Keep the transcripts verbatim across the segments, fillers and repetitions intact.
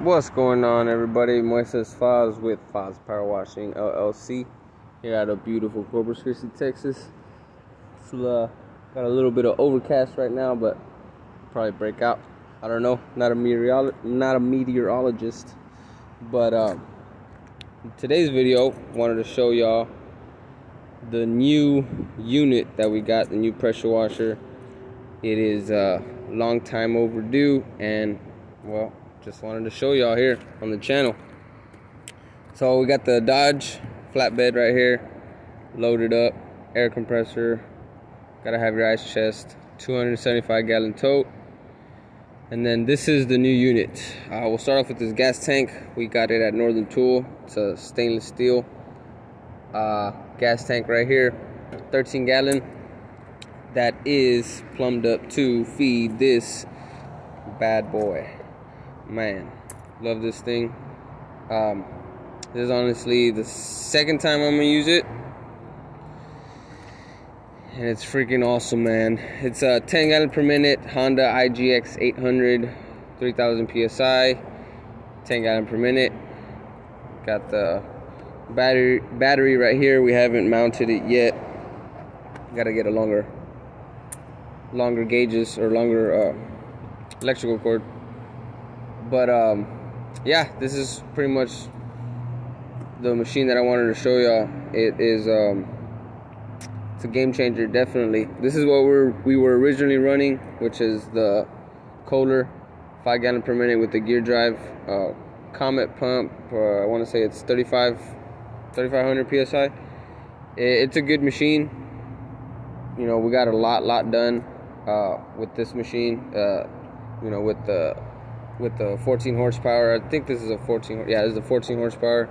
What's going on, everybody? Moises Foz with Faz Power Washing L L C here out of beautiful Corpus Christi, Texas. It's, uh, got a little bit of overcast right now, but probably break out. I don't know. Not a meteorolo not a meteorologist, but um, in today's video, wanted to show y'all the new unit that we got, the new pressure washer. It is a uh, long time overdue, and well, just wanted to show y'all here on the channel. So we got the Dodge flatbed right here, loaded up, air compressor, gotta have your ice chest, two hundred seventy-five gallon tote. And then this is the new unit. Uh, we'll start off with this gas tank. We got it at Northern Tool. It's a stainless steel uh, gas tank right here, thirteen gallon. That is plumbed up to feed this bad boy. Man, love this thing. Um, this is honestly the second time I'm gonna use it, and it's freaking awesome, man. It's a uh, ten gallon per minute Honda I G X eight hundred, three thousand P S I, ten gallon per minute. Got the battery battery right here. We haven't mounted it yet. Gotta get a longer, longer gauges or longer uh, electrical cord. But um, yeah, this is pretty much the machine that I wanted to show y'all. It is um, it's a game changer, definitely. This is what we're we were originally running, which is the Kohler five gallon per minute with the gear drive, uh, Comet pump. Uh, I want to say it's thirty-five, thirty-five hundred P S I. It, it's a good machine. You know, we got a lot, lot done uh, with this machine. Uh, you know, with the with the fourteen horsepower. I think this is a fourteen, yeah, this is a fourteen horsepower.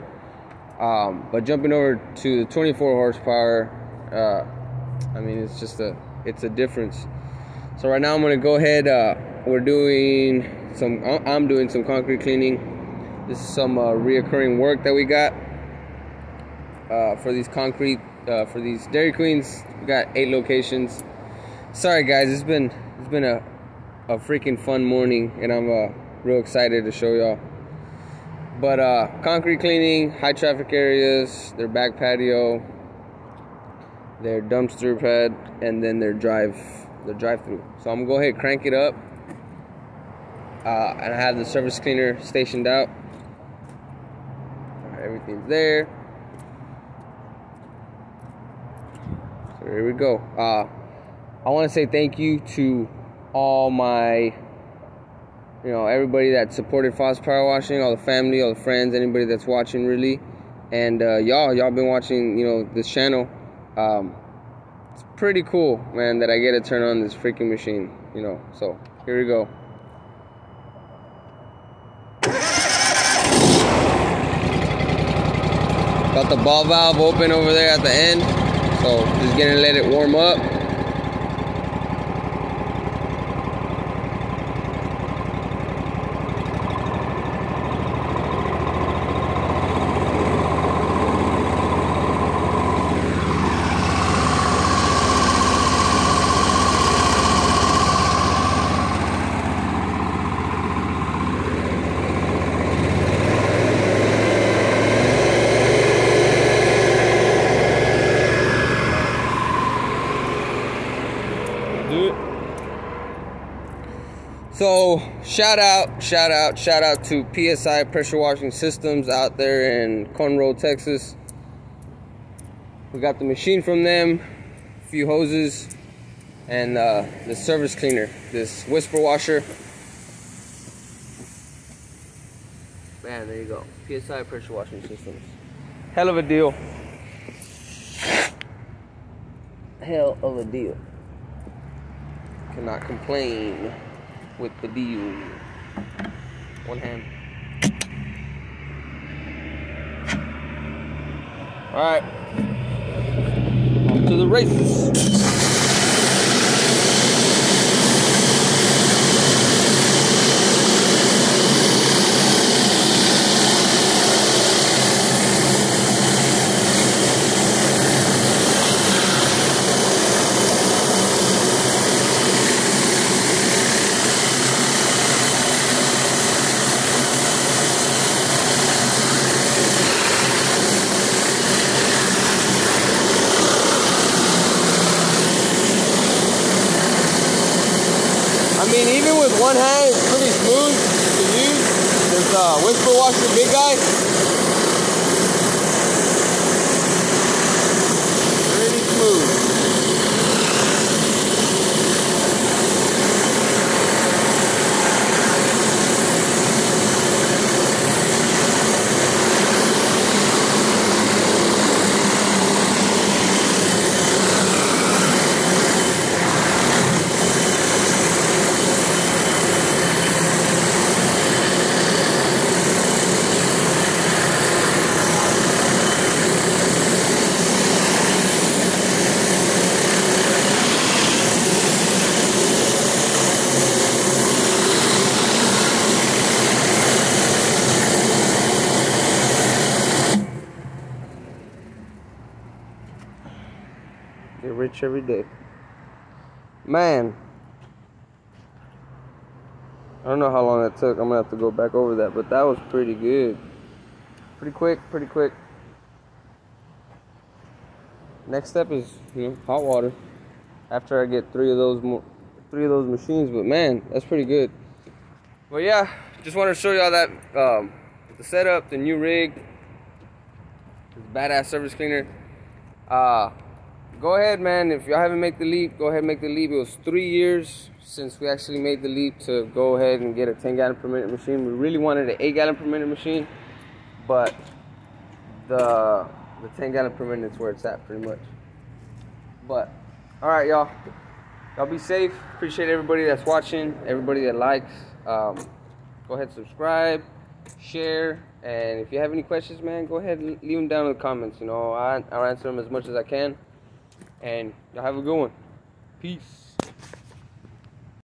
Um, but jumping over to the twenty-four horsepower, uh, I mean, it's just a, it's a difference. So right now I'm gonna go ahead, uh, we're doing some, I'm doing some concrete cleaning. This is some uh, reoccurring work that we got uh, for these concrete, uh, for these Dairy Queens. We got eight locations. Sorry guys, it's been, it's been a, a freaking fun morning, and I'm, uh, real excited to show y'all. But uh, concrete cleaning, high traffic areas, their back patio, their dumpster pad, and then their drive, their drive-through. So I'm gonna go ahead, crank it up, uh, and I have the surface cleaner stationed out. All right, everything's there. So here we go. Uh, I want to say thank you to all my. You know, everybody that supported Faz Power Washing, all the family, all the friends, anybody that's watching, really. And uh, y'all, y'all been watching, you know, this channel. Um, it's pretty cool, man, that I get to turn on this freaking machine, you know. So, here we go. Got the ball valve open over there at the end. So, just gonna let it warm up. So, shout out, shout out, shout out to P S I Pressure Washing Systems out there in Conroe, Texas. We got the machine from them, a few hoses, and uh, the service cleaner, this whisper washer. Man, there you go. P S I Pressure Washing Systems. Hell of a deal. Hell of a deal. Cannot complain. With the deal, one hand. All right, off to the races. one hand is pretty smooth to use. This uh, whisper washer, big guy. Pretty smooth. Get rich every day. Man. I don't know how long that took. I'm going to have to go back over that. But that was pretty good. Pretty quick, pretty quick. Next step is, you know, hot water. After I get three of those more, three of those machines. But, man, that's pretty good. Well, yeah. Just wanted to show y'all that. Um, the setup, the new rig. This badass surface cleaner. Uh... Go ahead, man. If y'all haven't made the leap, go ahead and make the leap. It was three years since we actually made the leap to go ahead and get a ten gallon per minute machine. We really wanted an eight gallon per minute machine, but the the ten gallon per minute is where it's at pretty much. But, all right, y'all. Y'all be safe. Appreciate everybody that's watching, everybody that likes. Um, go ahead, subscribe, share, and if you have any questions, man, go ahead and leave them down in the comments. You know, I, I'll answer them as much as I can. And y'all have a good one. Peace.